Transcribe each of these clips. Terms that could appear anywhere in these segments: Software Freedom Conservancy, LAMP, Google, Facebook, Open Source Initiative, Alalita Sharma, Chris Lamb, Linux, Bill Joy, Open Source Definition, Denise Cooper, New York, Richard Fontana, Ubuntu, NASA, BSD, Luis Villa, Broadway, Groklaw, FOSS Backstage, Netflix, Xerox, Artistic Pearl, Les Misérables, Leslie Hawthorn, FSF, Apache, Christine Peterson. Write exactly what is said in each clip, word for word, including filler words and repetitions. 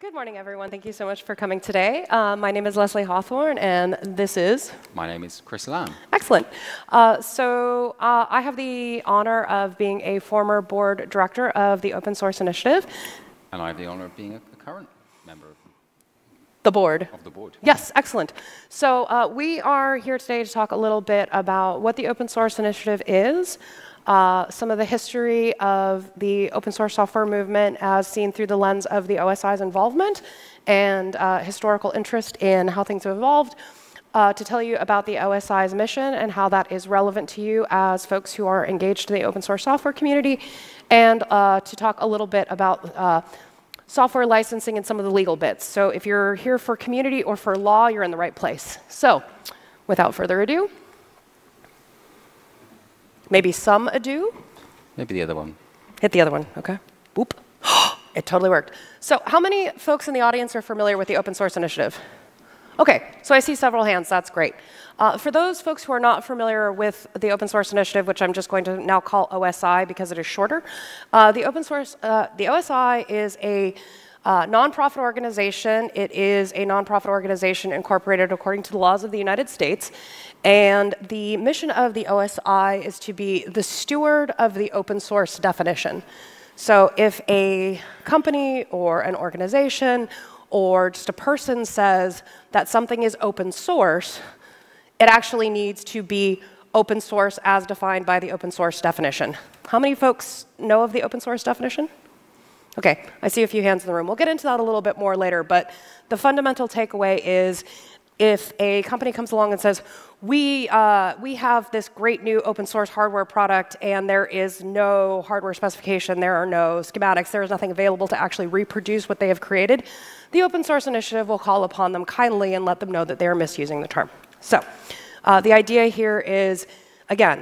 Good morning, everyone. Thank you so much for coming today. Uh, my name is Leslie Hawthorn, and this is? My name is Chris Lamb. Excellent. Uh, so uh, I have the honor of being a former board director of the Open Source Initiative. And I have the honor of being a, a current member of the board. Of the board. Yes, excellent. So uh, we are here today to talk a little bit about what the Open Source Initiative is, Uh, some of the history of the open source software movement as seen through the lens of the O S I's involvement, and uh, historical interest in how things have evolved, uh, to tell you about the O S I's mission and how that is relevant to you as folks who are engaged in the open source software community, and uh, to talk a little bit about uh, software licensing and some of the legal bits. So if you're here for community or for law, you're in the right place. So without further ado, maybe some ado? Maybe the other one. Hit the other one, okay. Boop. It totally worked. So how many folks in the audience are familiar with the Open Source Initiative? Okay, so I see several hands, that's great. Uh, for those folks who are not familiar with the Open Source Initiative, which I'm just going to now call O S I because it is shorter, uh, the Open Source, uh, the O S I is a Uh, nonprofit organization. It is a nonprofit organization incorporated according to the laws of the United States. And the mission of the O S I is to be the steward of the open source definition. So if a company or an organization or just a person says that something is open source, it actually needs to be open source as defined by the open source definition. How many folks know of the open source definition? Okay, I see a few hands in the room. We'll get into that a little bit more later, but the fundamental takeaway is if a company comes along and says, we, uh, we have this great new open source hardware product and there is no hardware specification, there are no schematics, there is nothing available to actually reproduce what they have created, the Open Source Initiative will call upon them kindly and let them know that they are misusing the term. So uh, the idea here is, again,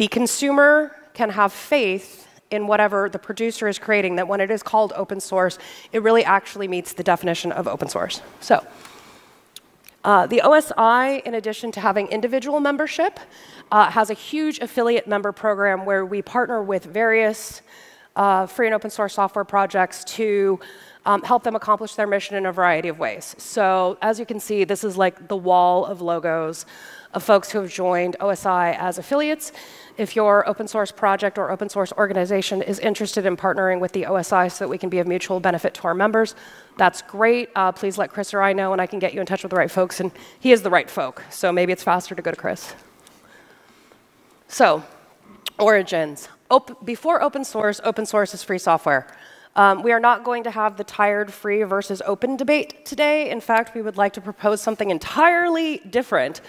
the consumer can have faith in whatever the producer is creating, that when it is called open source, it really actually meets the definition of open source. So uh, the O S I, in addition to having individual membership, uh, has a huge affiliate member program where we partner with various uh, free and open source software projects to um, help them accomplish their mission in a variety of ways. So as you can see, this is like the wall of logos of folks who have joined O S I as affiliates. If your open source project or open source organization is interested in partnering with the O S I so that we can be of mutual benefit to our members, that's great. Uh, please let Chris or I know and I can get you in touch with the right folks, and he is the right folk, so maybe it's faster to go to Chris. So, origins. Op- before open source, open source is free software. Um, we are not going to have the tired free versus open debate today. In fact, we would like to propose something entirely different,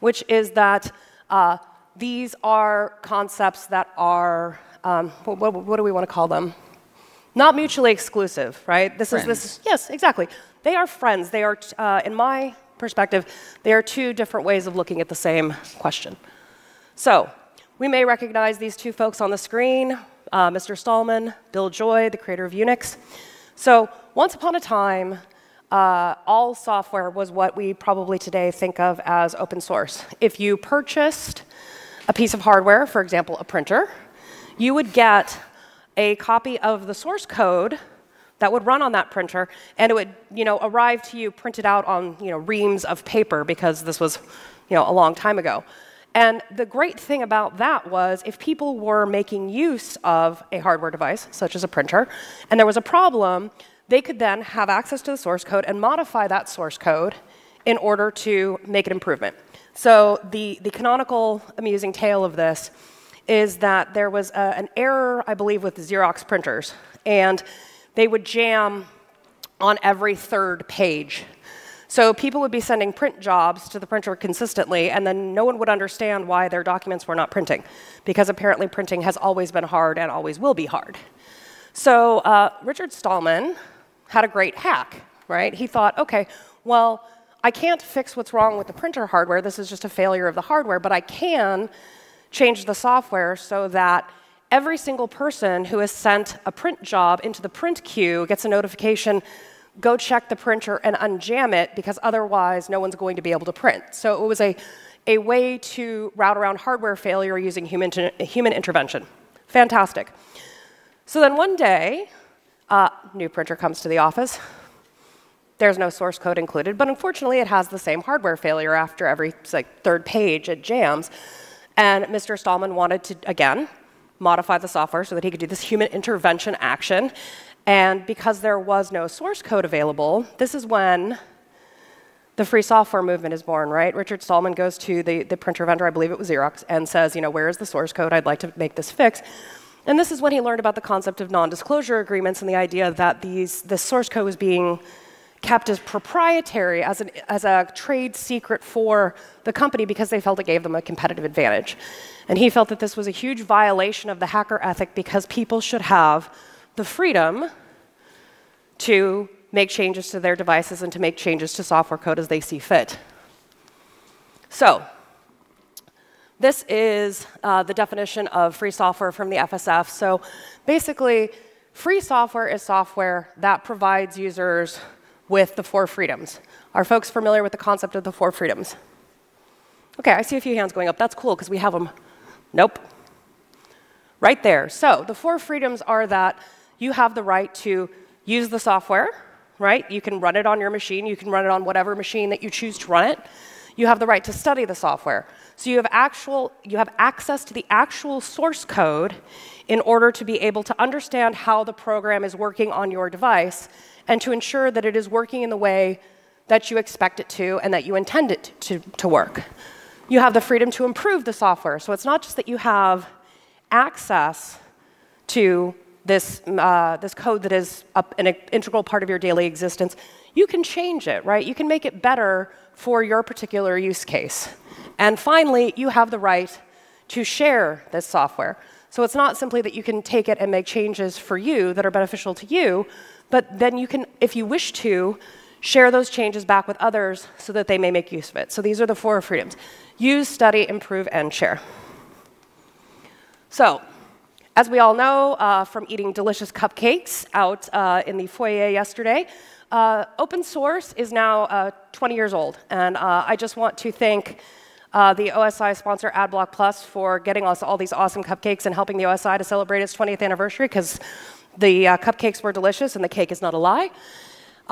which is that uh, these are concepts that are, um, what, what do we want to call them? Not mutually exclusive, right? This friends. is this. Is, yes, exactly. They are friends. They are, uh, in my perspective, they are two different ways of looking at the same question. So we may recognize these two folks on the screen, uh, Mister Stallman, Bill Joy, the creator of Unix. So once upon a time, Uh, all software was what we probably today think of as open source. If you purchased a piece of hardware, for example, a printer, you would get a copy of the source code that would run on that printer, and it would, you know, arrive to you printed out on, you know, reams of paper, because this was, you know, a long time ago. And the great thing about that was if people were making use of a hardware device, such as a printer, and there was a problem, they could then have access to the source code and modify that source code in order to make an improvement. So the, the canonical amusing tale of this is that there was a, an error, I believe, with Xerox printers, and they would jam on every third page. So people would be sending print jobs to the printer consistently, and then no one would understand why their documents were not printing, because apparently printing has always been hard and always will be hard. So uh, Richard Stallman had a great hack, right? He thought, okay, well, I can't fix what's wrong with the printer hardware. This is just a failure of the hardware, but I can change the software so that every single person who has sent a print job into the print queue gets a notification, go check the printer and unjam it, because otherwise no one's going to be able to print. So it was a, a way to route around hardware failure using human, human intervention. Fantastic. So then one day, Uh, new printer comes to the office. There's no source code included, but unfortunately it has the same hardware failure after every like, third page it jams. And Mister Stallman wanted to, again, modify the software so that he could do this human intervention action. And because there was no source code available, this is when the free software movement is born, right? Richard Stallman goes to the, the printer vendor, I believe it was Xerox, and says, you know, where is the source code? I'd like to make this fix. And this is when he learned about the concept of non-disclosure agreements and the idea that these, the source code was being kept as proprietary, as, an, as a trade secret for the company because they felt it gave them a competitive advantage. And he felt that this was a huge violation of the hacker ethic because people should have the freedom to make changes to their devices and to make changes to software code as they see fit. So this is uh, the definition of free software from the F S F. So basically, free software is software that provides users with the four freedoms. Are folks familiar with the concept of the four freedoms? Okay, I see a few hands going up. That's cool, because we have them. Nope. Right there. So the four freedoms are that you have the right to use the software, right? You can run it on your machine. You can run it on whatever machine that you choose to run it. You have the right to study the software. So you have, actual, you have access to the actual source code in order to be able to understand how the program is working on your device and to ensure that it is working in the way that you expect it to and that you intend it to, to work. You have the freedom to improve the software. So it's not just that you have access to this, uh, this code that is a, an integral part of your daily existence. You can change it, right? You can make it better for your particular use case. And finally, you have the right to share this software. So it's not simply that you can take it and make changes for you that are beneficial to you, but then you can, if you wish to, share those changes back with others so that they may make use of it. So these are the four freedoms. Use, study, improve, and share. So, as we all know uh, from eating delicious cupcakes out uh, in the foyer yesterday, Uh, open source is now uh, twenty years old, and uh, I just want to thank uh, the O S I sponsor AdBlock Plus for getting us all these awesome cupcakes and helping the O S I to celebrate its twentieth anniversary, because the uh, cupcakes were delicious and the cake is not a lie.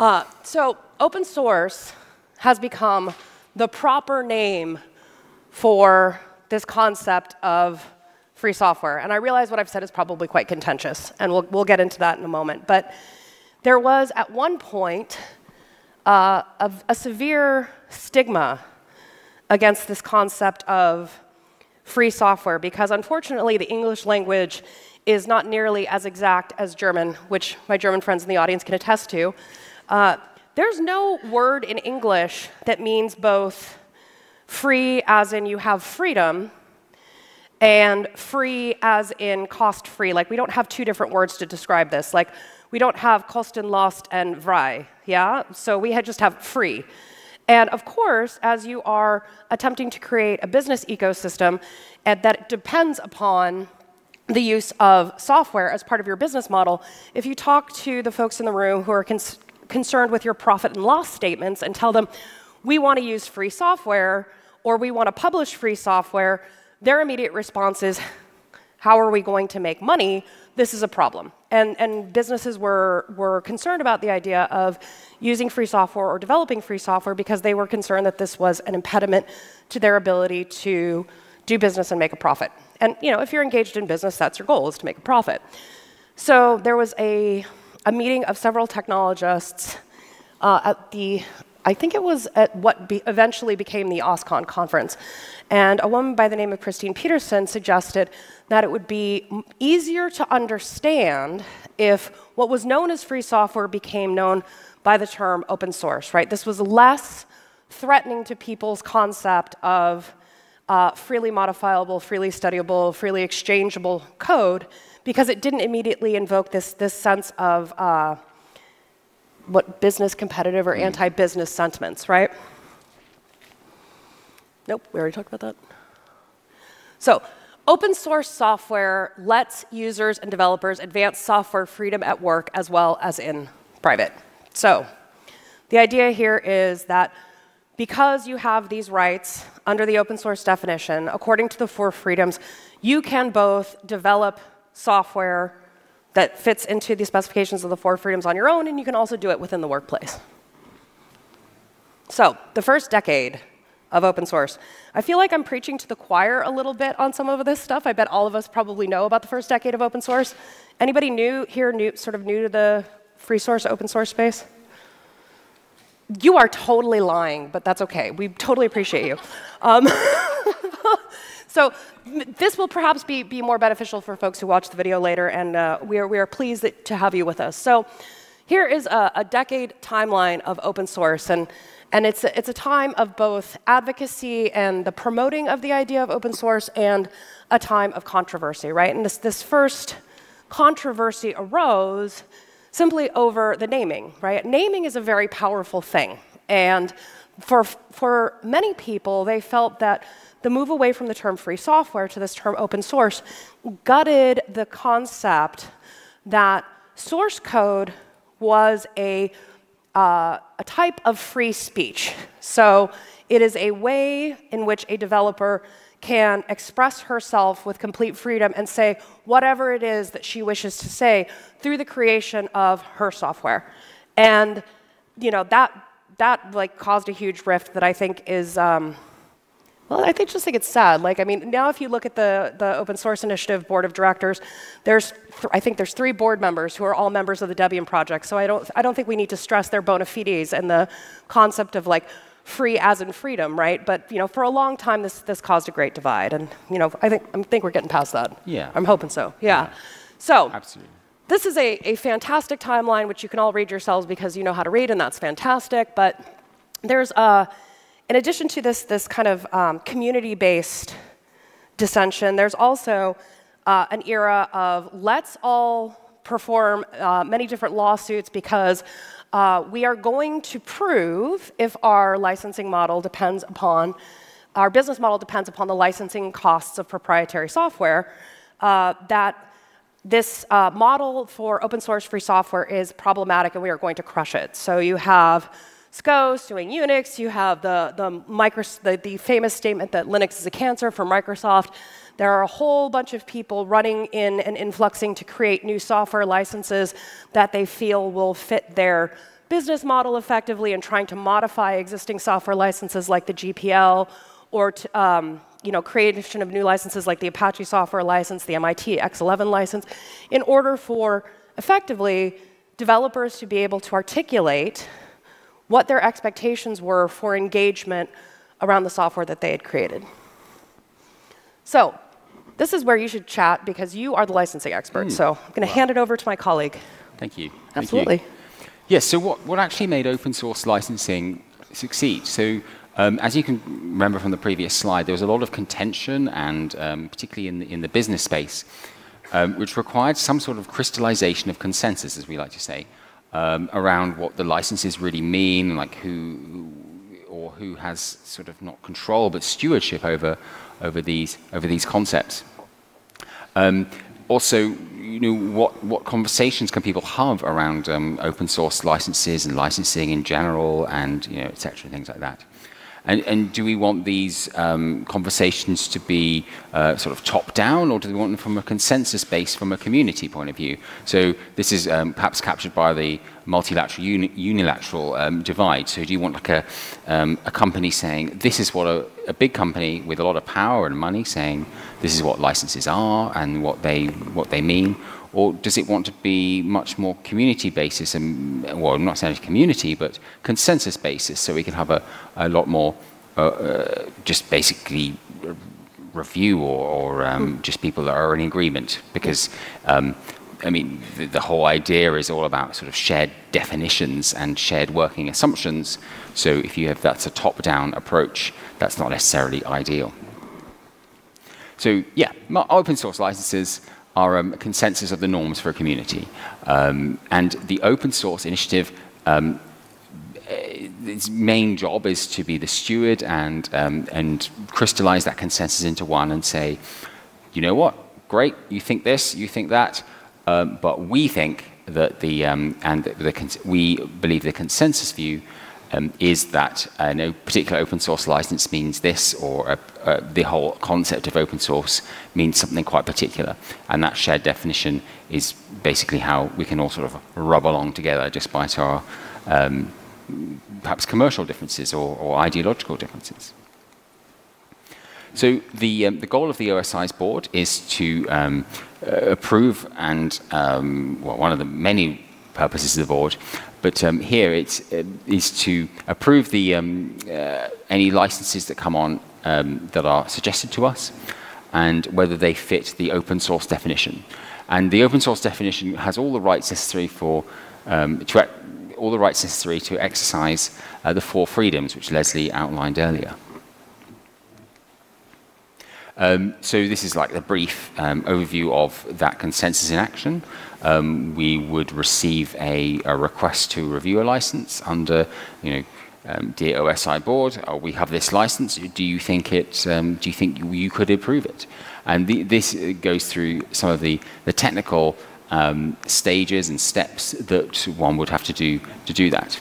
Uh, so open source has become the proper name for this concept of free software, and I realize what I've said is probably quite contentious, and we'll, we'll get into that in a moment. But there was, at one point, uh, a, a severe stigma against this concept of free software, because unfortunately the English language is not nearly as exact as German, which my German friends in the audience can attest to. Uh, there's no word in English that means both free as in you have freedom, and free as in cost-free. Like, we don't have two different words to describe this. Like, we don't have kosten, lost, and frei, yeah? So we had just have free. And of course, as you are attempting to create a business ecosystem and that depends upon the use of software as part of your business model, if you talk to the folks in the room who are cons concerned with your profit and loss statements and tell them, we want to use free software or we want to publish free software, their immediate response is, how are we going to make money? This is a problem. And, and businesses were, were concerned about the idea of using free software or developing free software because they were concerned that this was an impediment to their ability to do business and make a profit. And you know, if you're engaged in business, that's your goal, is to make a profit. So there was a, a meeting of several technologists uh, at the, I think it was at what be eventually became the OSCON conference. And a woman by the name of Christine Peterson suggested that it would be easier to understand if what was known as free software became known by the term open source, right? This was less threatening to people's concept of uh, freely modifiable, freely studyable, freely exchangeable code, because it didn't immediately invoke this, this sense of uh, what business competitive or anti-business sentiments, right? Nope, we already talked about that. So, open source software lets users and developers advance software freedom at work as well as in private. So, the idea here is that because you have these rights under the open source definition, according to the four freedoms, you can both develop software that fits into the specifications of the four freedoms on your own, and you can also do it within the workplace. So the first decade of open source. I feel like I'm preaching to the choir a little bit on some of this stuff. I bet all of us probably know about the first decade of open source. Anybody new here, new, sort of new to the free source, open source space? You are totally lying, but that's okay. We totally appreciate you. Um, so this will perhaps be, be more beneficial for folks who watch the video later, and uh, we, are, we are pleased that, to have you with us. So here is a, a decade timeline of open source, and, and it's, a, it's a time of both advocacy and the promoting of the idea of open source and a time of controversy, right? And this, this first controversy arose simply over the naming, right? Naming is a very powerful thing. And for, for many people, they felt that the move away from the term free software to this term open source gutted the concept that source code was a, uh, a type of free speech. So it is a way in which a developer can express herself with complete freedom and say whatever it is that she wishes to say through the creation of her software. And you know, that, that like caused a huge rift that I think is, um, well, I think, just think it's sad. Like, I mean, now if you look at the, the Open Source Initiative Board of Directors, there's, th I think there's three board members who are all members of the Debian project, so I don't, I don't think we need to stress their bona fides and the concept of like, free as in freedom, right? But you know, for a long time, this this caused a great divide, and you know, I think I think we're getting past that. Yeah, I'm hoping so. Yeah. yeah. So, absolutely. This is a a fantastic timeline, which you can all read yourselves because you know how to read, and that's fantastic. But there's a, in addition to this this kind of um, community-based dissension, there's also uh, an era of let's all perform uh, many different lawsuits because. Uh, we are going to prove if our licensing model depends upon, our business model depends upon the licensing costs of proprietary software, uh, that this uh, model for open source free software is problematic and we are going to crush it. So you have S C O suing Unix, you have the, the, micro, the, the famous statement that Linux is a cancer from Microsoft. There are a whole bunch of people running in and influxing to create new software licenses that they feel will fit their business model effectively and trying to modify existing software licenses like the G P L or to, um, you know, creation of new licenses like the Apache software license, the M I T X eleven license, in order for, effectively, developers to be able to articulate what their expectations were for engagement around the software that they had created. So, this is where you should chat because you are the licensing expert. Mm. So, I'm going to wow. hand it over to my colleague. Thank you. Absolutely. Thank you. Yes, so what, what actually made open source licensing succeed? So, um, as you can remember from the previous slide, there was a lot of contention, and um, particularly in the, in the business space, um, which required some sort of crystallization of consensus, as we like to say, um, around what the licenses really mean, like who, or who has sort of not control but stewardship over over these over these concepts. Um, also, you know, what what conversations can people have around um, open source licenses and licensing in general, and you know, et cetera, things like that. And and do we want these um, conversations to be uh, sort of top down, or do we want them from a consensus base, from a community point of view? So this is um, perhaps captured by the multilateral uni unilateral um, divide. So do you want like a um, a company saying this is what a, a big company with a lot of power and money saying this is what licenses are and what they what they mean, or does it want to be much more community basis and, well, not necessarily community, but consensus basis, so we can have a, a lot more uh, uh, just basically review or, or um, mm. just people that are in agreement? Because, um, I mean, the, the whole idea is all about sort of shared definitions and shared working assumptions. So if you have that's a top-down approach, that's not necessarily ideal. So yeah, open source licenses are um, a consensus of the norms for a community. Um, and the Open Source Initiative, um, its main job is to be the steward and, um, and crystallize that consensus into one and say, you know what, great, you think this, you think that, um, but we think that the, um, and the, the cons we believe the consensus view um, is that uh, no particular open source license means this, or a Uh, the whole concept of open source means something quite particular, and that shared definition is basically how we can all sort of rub along together just by our um, perhaps commercial differences or, or ideological differences. So the, um, the goal of the O S I's board is to um, uh, approve and, um, well, one of the many purposes of the board, but um, here it uh, is to approve the, um, uh, any licenses that come on um, that are suggested to us and whether they fit the open source definition. And the open source definition has all the rights necessary for, um, to all the rights necessary to exercise uh, the four freedoms, which Leslie outlined earlier. Um, so this is like the brief um, overview of that consensus in action. Um, we would receive a, a request to review a license under, you know, um, dear O S I board, oh, we have this license. Do you think it? Um, do you think you could approve it? And the, this goes through some of the the technical um, stages and steps that one would have to do to do that.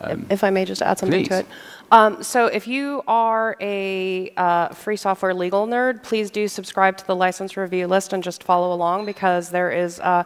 Um, if I may just add something please. to it. Um, so if you are a uh, free software legal nerd, please do subscribe to the license review list and just follow along, because there is, uh,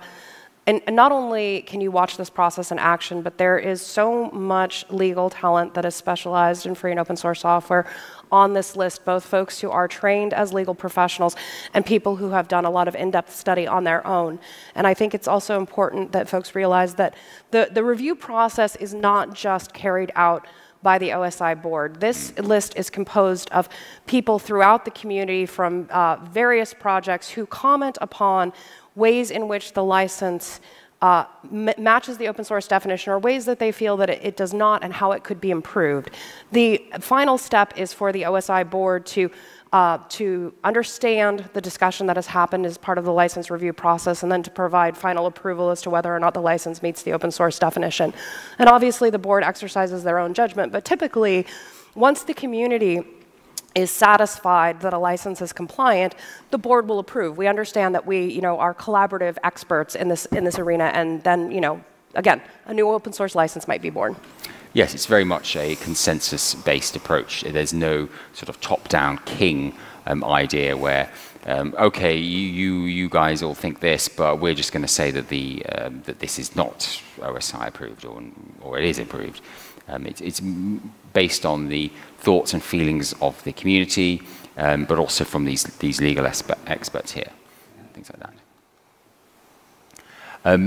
and, and not only can you watch this process in action, but there is so much legal talent that is specialized in free and open source software on this list, both folks who are trained as legal professionals and people who have done a lot of in-depth study on their own. And I think it's also important that folks realize that the, the review process is not just carried out by the O S I board. This list is composed of people throughout the community from uh, various projects who comment upon ways in which the license uh, m matches the open source definition or ways that they feel that it, it does not and how it could be improved. The final step is for the O S I board to Uh, to understand the discussion that has happened as part of the license review process and then to provide final approval as to whether or not the license meets the open source definition. And obviously the board exercises their own judgment, but typically once the community is satisfied that a license is compliant, the board will approve. We understand that we, you know, are collaborative experts in this, in this arena, and then, you know, again, a new open source license might be born. Yes, it's very much a consensus-based approach. There's no sort of top-down king um, idea where, um, okay, you, you you guys all think this, but we're just going to say that the um, that this is not O S I approved or or it is approved. Um, it, it's based on the thoughts and feelings of the community, um, but also from these these legal experts here, things like that. Um,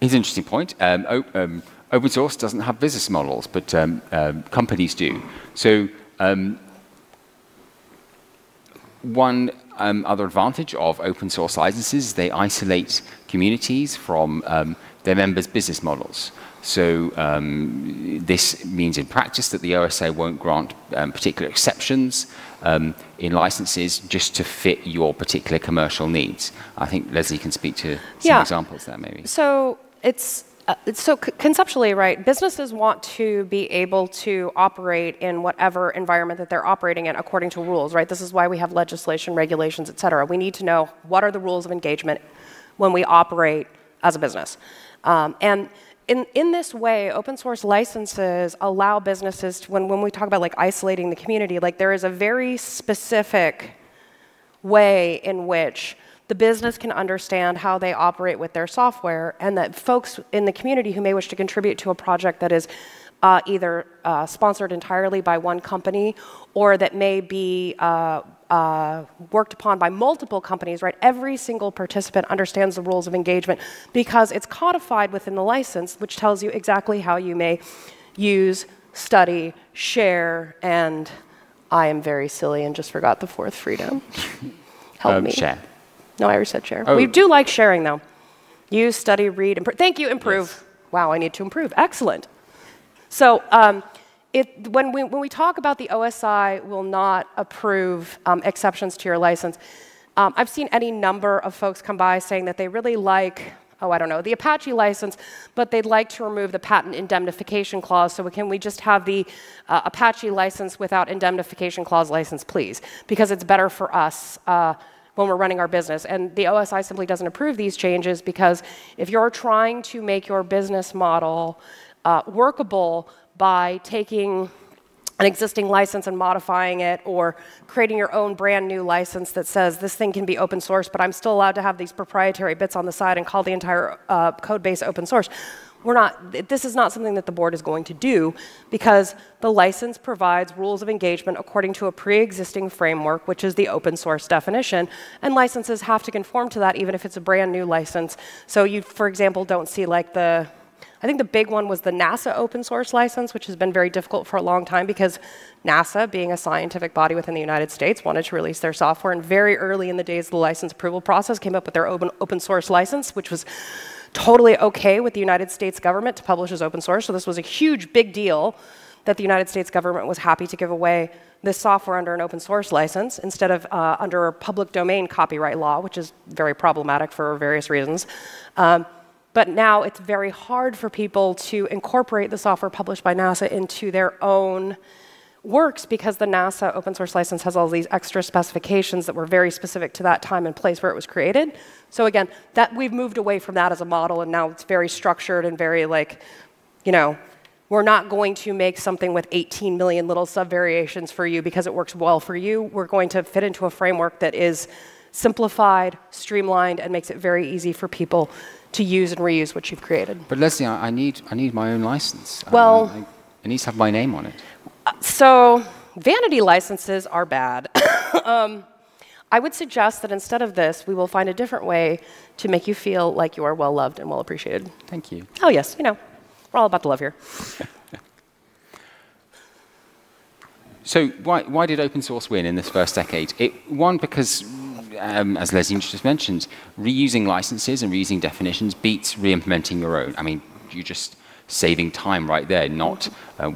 here's an interesting point. Um, oh, um, Open source doesn't have business models, but um, um, companies do. So um, one um, other advantage of open source licenses, they isolate communities from um, their members' business models. So um, this means in practice that the O S I won't grant um, particular exceptions um, in licenses just to fit your particular commercial needs. I think Leslie can speak to some yeah. examples there maybe. So it's... Uh, so conceptually, right, businesses want to be able to operate in whatever environment that they're operating in according to rules, right? This is why we have legislation, regulations, et cetera. We need to know what are the rules of engagement when we operate as a business. Um, and in, in this way, open source licenses allow businesses to, when, when we talk about like isolating the community, like there is a very specific way in which the business can understand how they operate with their software, and that folks in the community who may wish to contribute to a project that is uh, either uh, sponsored entirely by one company or that may be uh, uh, worked upon by multiple companies, right? Every single participant understands the rules of engagement because it's codified within the license, which tells you exactly how you may use, study, share, and I am very silly and just forgot the fourth freedom. Help um, me. Share. No, I already said share. Oh. We do like sharing, though. Use, study, read, improve. Thank you, improve. Yes. Wow, I need to improve. Excellent. So um, it, when, we, when we talk about the O S I will not approve um, exceptions to your license, um, I've seen any number of folks come by saying that they really like, oh, I don't know, the Apache license, but they'd like to remove the patent indemnification clause, so can we just have the uh, Apache license without indemnification clause license, please, because it's better for us uh, when we're running our business. And the O S I simply doesn't approve these changes because if you're trying to make your business model uh, workable by taking an existing license and modifying it or creating your own brand new license that says this thing can be open source, but I'm still allowed to have these proprietary bits on the side and call the entire uh, code base open source, We're not, this is not something that the board is going to do because the license provides rules of engagement according to a pre-existing framework, which is the open source definition, and licenses have to conform to that even if it's a brand new license. So you, for example, don't see like the, I think the big one was the NASA open source license, which has been very difficult for a long time because NASA, being a scientific body within the United States, wanted to release their software, and very early in the days of the license approval process came up with their open, open source license, which was totally okay with the United States government to publish as open source. So this was a huge, big deal that the United States government was happy to give away this software under an open source license instead of uh, under a public domain copyright law, which is very problematic for various reasons. Um, But now it's very hard for people to incorporate the software published by NASA into their own works because the NASA open source license has all these extra specifications that were very specific to that time and place where it was created. So again, that we've moved away from that as a model, and now it's very structured and very like, you know, we're not going to make something with eighteen million little sub-variations for you because it works well for you. We're going to fit into a framework that is simplified, streamlined, and makes it very easy for people to use and reuse what you've created. But Leslie, I need, I need my own license. Well, I, I need to have my name on it. So vanity licenses are bad. um, I would suggest that instead of this, we will find a different way to make you feel like you are well loved and well appreciated. Thank you. Oh yes, you know, we're all about the love here. So why, why did open source win in this first decade? It won because, Um, as Leslie just mentioned, reusing licenses and reusing definitions beats re-implementing your own. I mean, you're just saving time right there, not uh,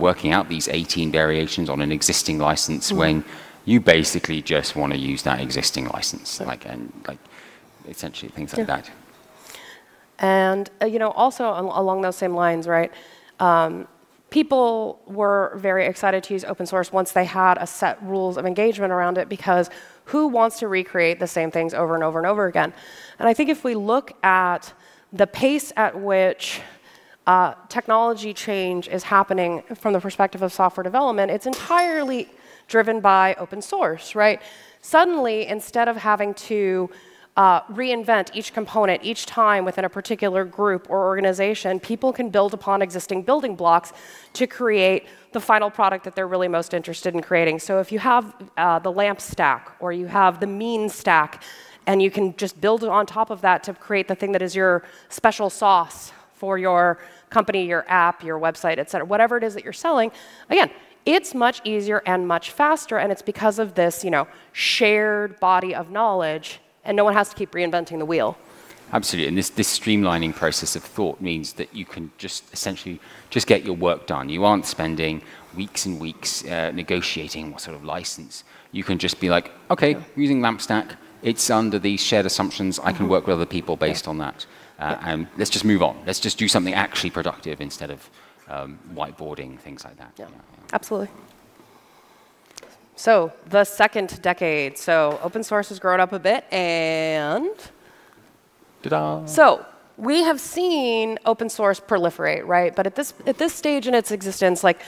working out these eighteen variations on an existing license mm-hmm. when you basically just want to use that existing license, like and like essentially things like yeah. that. And uh, you know, also along those same lines, right? Um, People were very excited to use open source once they had a set rules of engagement around it, because who wants to recreate the same things over and over and over again? And I think if we look at the pace at which uh, technology change is happening from the perspective of software development, it's entirely driven by open source, right? Suddenly, instead of having to Uh, reinvent each component each time within a particular group or organization, people can build upon existing building blocks to create the final product that they're really most interested in creating. So if you have uh, the LAMP stack, or you have the Mean stack, and you can just build on top of that to create the thing that is your special sauce for your company, your app, your website, et cetera, whatever it is that you're selling, again, it's much easier and much faster, and it's because of this, you know, shared body of knowledge, and no one has to keep reinventing the wheel. Absolutely, and this, this streamlining process of thought means that you can just essentially just get your work done. You aren't spending weeks and weeks uh, negotiating what sort of license. You can just be like, okay, yeah. using LAMP stack, it's under these shared assumptions, I can mm-hmm. work with other people based yeah. on that. Uh, yeah. And let's just move on. Let's just do something actually productive instead of um, whiteboarding, things like that. Yeah. Yeah, yeah. Absolutely. So the second decade, so open source has grown up a bit, and ta-da. So we have seen open source proliferate, right? But at this, at this stage in its existence, like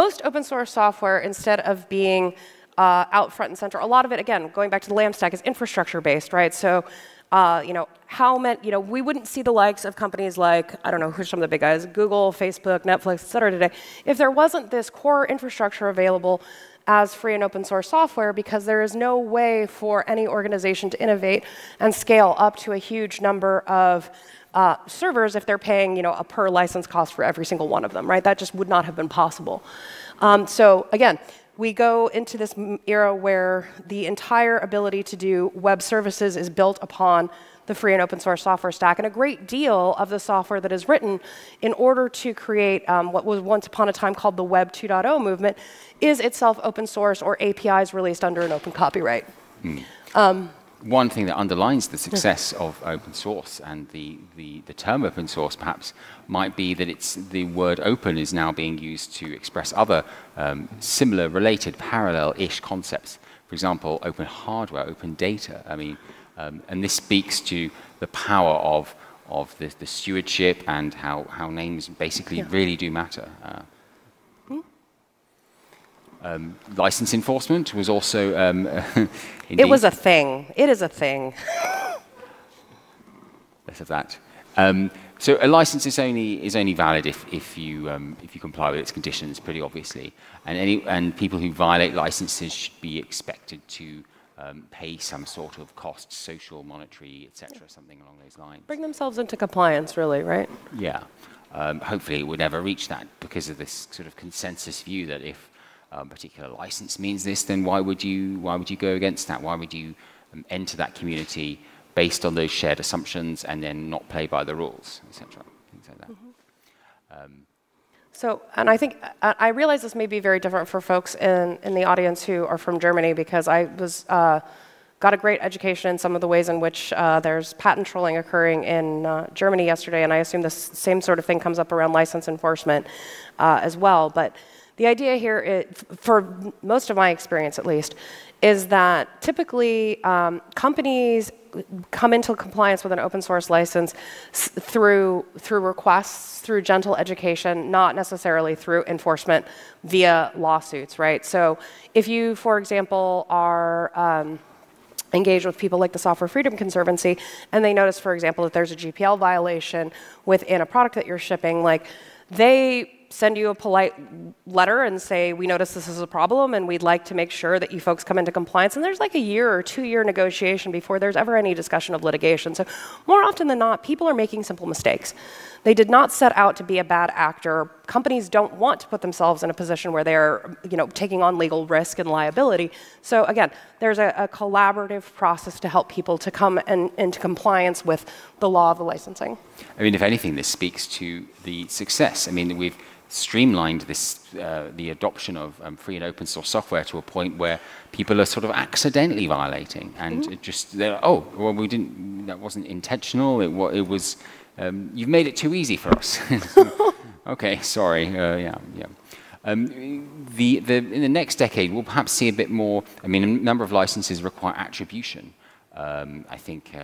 most open source software, instead of being uh, out front and center, a lot of it, again, going back to the LAMP stack, is infrastructure based, right? So uh, you know, how many, you know, we wouldn't see the likes of companies like, I don't know, who are some of the big guys, Google, Facebook, Netflix, et cetera today, if there wasn't this core infrastructure available as free and open source software, because there is no way for any organization to innovate and scale up to a huge number of uh, servers if they're paying, you know, a per license cost for every single one of them, right? That just would not have been possible. Um, so again, we go into this era where the entire ability to do web services is built upon the free and open source software stack, and a great deal of the software that is written in order to create um, what was once upon a time called the Web two point oh movement is itself open source or A P Is released under an open copyright. Mm. Um, One thing that underlines the success yeah. of open source and the, the, the term open source perhaps might be that it's the word open is now being used to express other um, similar, related, parallel-ish concepts. For example, open hardware, open data. I mean, Um, and this speaks to the power of, of the, the stewardship and how, how names basically yeah. really do matter. Uh, hmm? um, license enforcement was also... Um, it was a thing. It is a thing. Less of that. Um, so a license is only is only valid if if you um, if you comply with its conditions, pretty obviously. And any and people who violate licenses should be expected to Um, pay some sort of cost, social, monetary, et cetera, something along those lines. Bring themselves into compliance, really, right? Yeah. Um, hopefully, we'll never reach that because of this sort of consensus view that if a particular license means this, then why would you why would you go against that? Why would you um, enter that community based on those shared assumptions and then not play by the rules, et cetera, things like that. Mm-hmm. um, So, and I think, I realize this may be very different for folks in, in the audience who are from Germany, because I was, uh, got a great education in some of the ways in which uh, there's patent trolling occurring in uh, Germany yesterday, and I assume the same sort of thing comes up around license enforcement uh, as well. But the idea here, is, for most of my experience at least, is that typically um, companies come into compliance with an open source license through through requests, through gentle education, not necessarily through enforcement via lawsuits, right? So if you, for example, are um, engaged with people like the Software Freedom Conservancy, and they notice, for example, that there's a G P L violation within a product that you're shipping, like they send you a polite letter and say, we notice this is a problem and we'd like to make sure that you folks come into compliance. And there's like a year or two year negotiation before there's ever any discussion of litigation. So more often than not, people are making simple mistakes. They did not set out to be a bad actor. Companies don't want to put themselves in a position where they're, you know, taking on legal risk and liability. So again, there's a, a collaborative process to help people to come and, into compliance with the law of the licensing. I mean, if anything, this speaks to the success. I mean, we've streamlined this, uh, the adoption of um, free and open source software to a point where people are sort of accidentally violating, and mm-hmm. it just they're like, oh well, we didn't. That wasn't intentional. It, it was. Um, you've made it too easy for us. Okay, sorry. Uh, yeah, yeah. Um, the the in the next decade, we'll perhaps see a bit more. I mean, a number of licenses require attribution. Um, I think uh,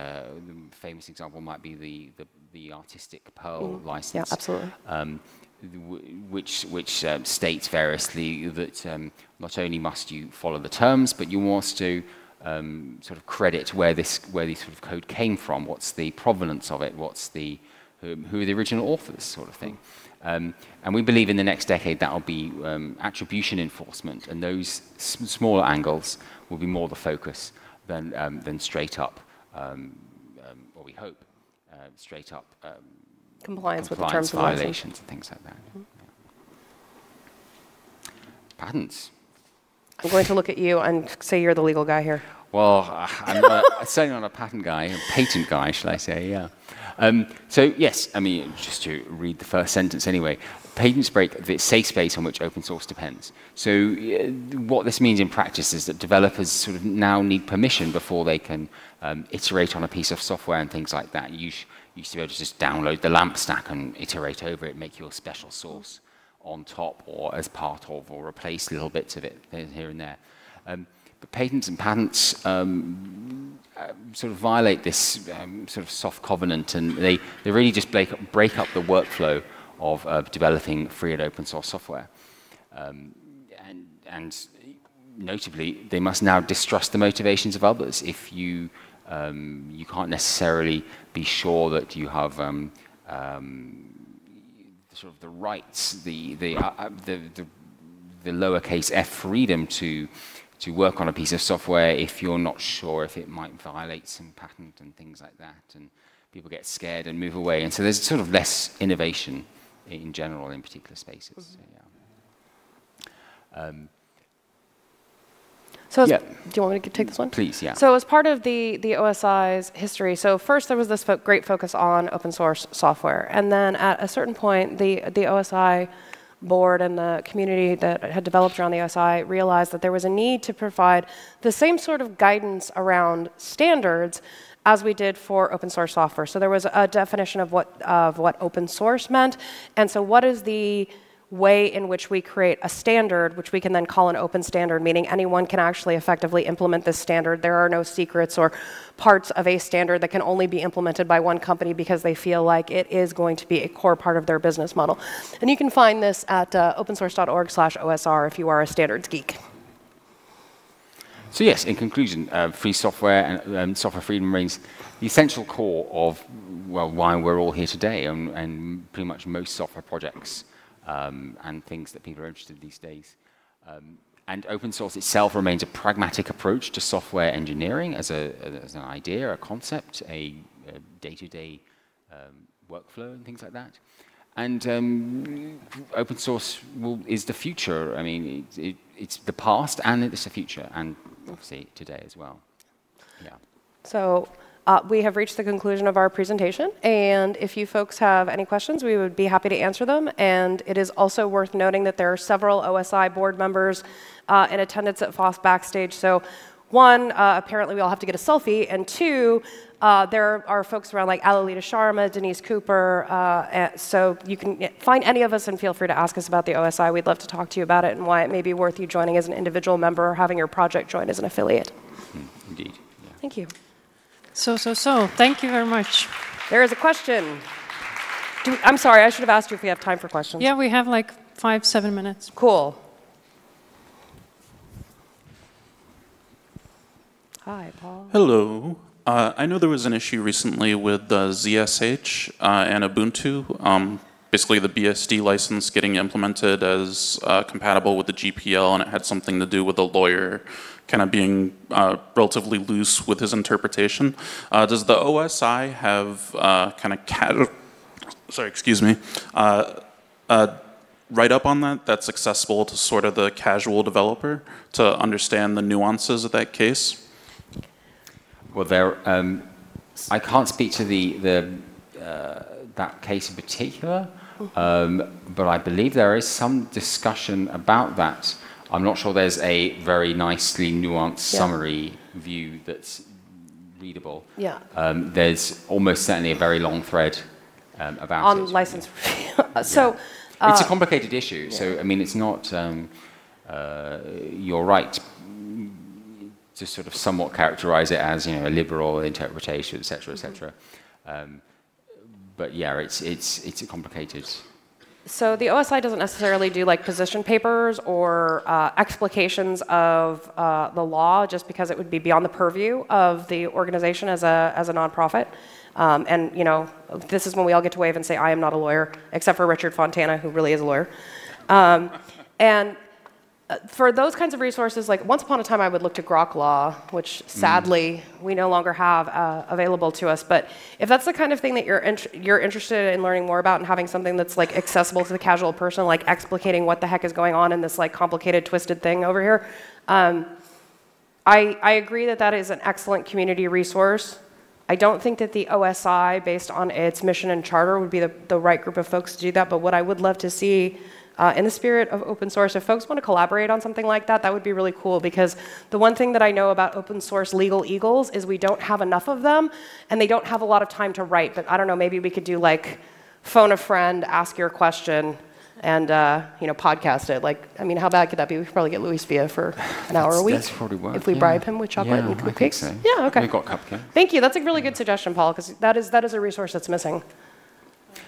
the famous example might be the the, the Artistic Pearl mm-hmm. license. Yeah, absolutely. Um, which, which uh, states variously that um, not only must you follow the terms, but you must to um, sort of credit where this, where this sort of code came from, what's the provenance of it, what's the, who, who are the original authors, sort of thing. Um, and we believe in the next decade that will be um, attribution enforcement, and those sm smaller angles will be more the focus than, um, than straight up, um, um, or we hope, uh, straight up, um, Compliance, compliance with the terms of license. Violations and things like that. Mm-hmm. Yeah. Patents. I'm going to look at you and say you're the legal guy here. Well, I'm not, certainly not a patent guy, a patent guy, shall I say, yeah. Um, so, yes, I mean, just to read the first sentence anyway, patents break the safe space on which open source depends. So uh, what this means in practice is that developers sort of now need permission before they can um, iterate on a piece of software and things like that. You sh You used to be able to just download the LAMP stack and iterate over it, make your special source on top or as part of, or replace little bits of it here and there. Um, but patents and patents um, uh, sort of violate this um, sort of soft covenant, and they, they really just break up, break up the workflow of uh, developing free and open source software. Um, and, and notably, they must now distrust the motivations of others. If you Um, you can't necessarily be sure that you have um, um, sort of the rights, the the, uh, the, the, the lowercase f freedom to to work on a piece of software if you're not sure if it might violate some patent and things like that. And people get scared and move away. And so there's sort of less innovation in general in particular spaces. Mm-hmm. So, yeah. um, So yeah. Do you want me to take this one? Please, yeah. So as part of the, the O S I's history, so first there was this fo great focus on open source software. And then at a certain point, the, the O S I board and the community that had developed around the O S I realized that there was a need to provide the same sort of guidance around standards as we did for open source software. So there was a definition of what, of what open source meant. And so what is the way in which we create a standard, which we can then call an open standard, meaning anyone can actually effectively implement this standard. There are no secrets or parts of a standard that can only be implemented by one company because they feel like it is going to be a core part of their business model. And you can find this at uh, opensource dot org slash O S R if you are a standards geek. So yes, in conclusion, uh, free software and um, software freedom remains the essential core of well, why we're all here today, and, and pretty much most software projects um, and things that people are interested in these days. Um, and open source itself remains a pragmatic approach to software engineering as, a, as an idea, a concept, a day-to-day um, workflow and things like that. And um, open source will, is the future. I mean, it, it, it's the past and it's the future, and obviously today as well. Yeah. So uh, we have reached the conclusion of our presentation, and if you folks have any questions, we would be happy to answer them. And it is also worth noting that there are several O S I board members uh, in attendance at FOSS Backstage. So one, uh, apparently we all have to get a selfie, and two, Uh, there are folks around like Alalita Sharma, Denise Cooper, uh, so you can find any of us and feel free to ask us about the O S I. We'd love to talk to you about it and why it may be worth you joining as an individual member or having your project join as an affiliate. Indeed. Yeah. Thank you. So, so, so, thank you very much. There is a question. Do we, I'm sorry, I should have asked you if we have time for questions. Yeah, we have like five, seven minutes. Cool. Hi, Paul. Hello. Uh, I know there was an issue recently with uh, Z S H uh, and Ubuntu, um, basically the B S D license getting implemented as uh, compatible with the G P L, and it had something to do with the lawyer kind of being uh, relatively loose with his interpretation. Uh, does the O S I have uh, kind of cat- sorry, excuse me, uh, uh, write up on that that's accessible to sort of the casual developer to understand the nuances of that case? Well, there, um, I can't speak to the, the, uh, that case in particular, um, but I believe there is some discussion about that. I'm not sure there's a very nicely nuanced yeah. summary view that's readable. Yeah. Um, there's almost certainly a very long thread um, about On it. On license review. So, yeah. uh, it's a complicated issue, yeah. so, I mean, it's not, um, uh, you're right. To sort of somewhat characterize it as, you know, a liberal interpretation, et cetera, et cetera. Um, but yeah, it's, it's, it's a complicated. So the O S I doesn't necessarily do like position papers or uh, explications of uh, the law, just because it would be beyond the purview of the organization as a, as a nonprofit. Um, and, you know, this is when we all get to wave and say, I am not a lawyer, except for Richard Fontana, who really is a lawyer. Um, and for those kinds of resources, like once upon a time I would look to Groklaw, which sadly mm. we no longer have uh, available to us. But if that's the kind of thing that you're, int you're interested in learning more about and having something that's like accessible to the casual person, like explicating what the heck is going on in this like complicated, twisted thing over here, um, I, I agree that that is an excellent community resource. I don't think that the O S I, based on its mission and charter, would be the, the right group of folks to do that. But what I would love to see, Uh, in the spirit of open source, if folks want to collaborate on something like that, that would be really cool, because the one thing that I know about open source legal eagles is we don't have enough of them, and they don't have a lot of time to write. But I don't know, maybe we could do like phone a friend, ask your question, and uh, you know, podcast it. Like, I mean, how bad could that be? We could probably get Luis Villa for an hour a week. That's probably worth, if we yeah. bribe him with chocolate yeah, and cupcakes. So. Yeah, okay. We've got cupcakes. Thank you. That's a really good suggestion, Paul, because that is that is a resource that's missing.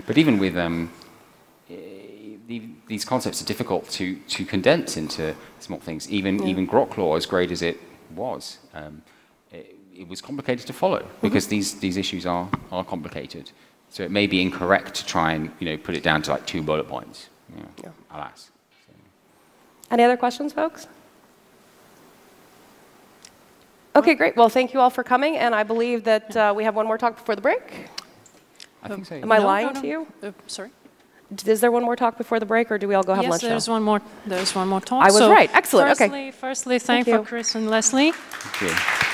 But even with um. these concepts are difficult to, to condense into small things. Even, yeah. even Groklaw, as great as it was, um, it, it was complicated to follow because mm-hmm. these, these issues are, are complicated. So it may be incorrect to try and, you know, put it down to like two bullet points, you know, yeah. alas. So. Any other questions, folks? Okay, great. Well, thank you all for coming, and I believe that uh, we have one more talk before the break. I think so. Am I no, lying no, no. to you? Uh, sorry? Is there one more talk before the break, or do we all go have yes, lunch now? Yes, there's one more. There's one more talk. I was so right. Excellent. Firstly, okay. Firstly, thank, thank you for Chris and Leslie. Thank you.